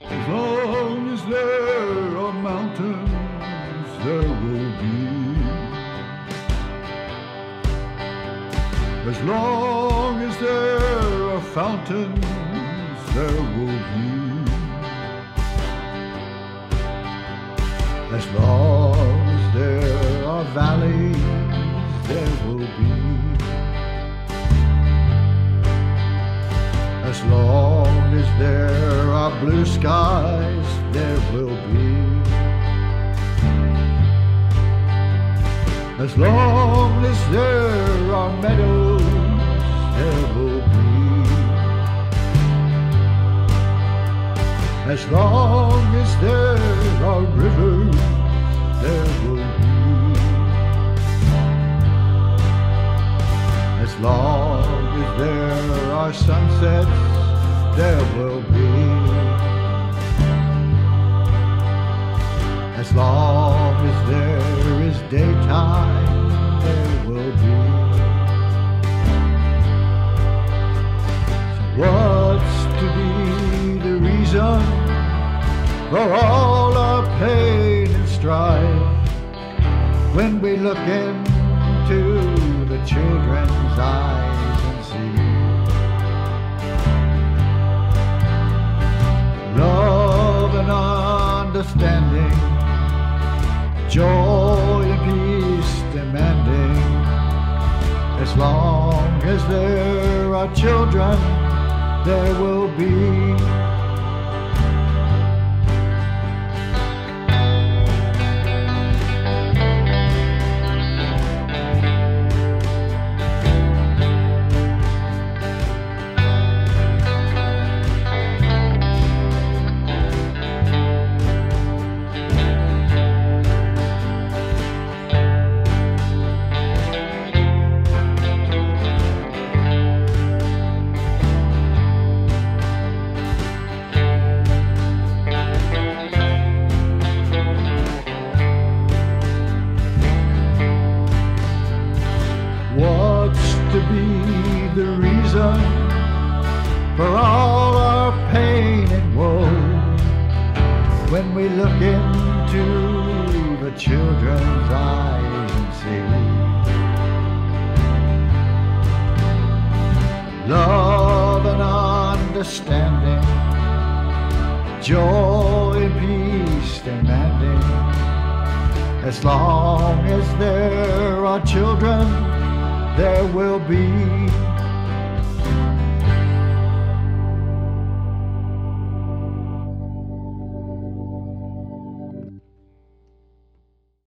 As long as there are mountains, there will be. As long as there are fountains, there will be. As long as there are valleys, there will be. As long as there are blue skies, there will be. As long as there are meadows, there will be. As long as there are rivers, there will be. As long as there are sunsets, there will be. As long as there is daytime, there will be. So what's to be the reason for all our pain and strife, when we look into the children's eyes and see love and understanding, joy and peace demanding? As long as there are children, there will be. To be the reason for all our pain and woe, when we look into the children's eyes and see love and understanding, joy and peace demanding? As long as there are children, there will be.